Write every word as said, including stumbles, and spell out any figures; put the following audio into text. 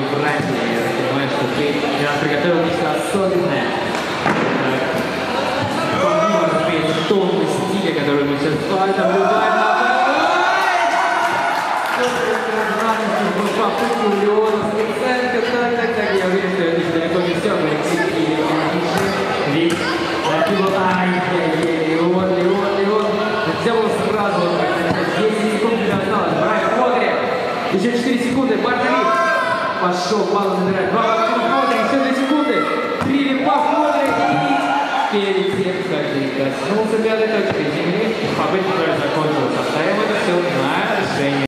мою братью, я понимаю, что ты для нас приготовил нечто особенное. Помимо, разумеется, тонны стиля, который мы сейчас с вами наблюдаем. Попытку Леона Стеценко, так, так, так, я уверен, что это далеко не все, но и ведь его, ай-яй-яй, Леон, Леон, Леон, это было сразу, десять секунд осталось, Брайан, смотри, еще четыре секунды, партнер, пошел, балл забирает,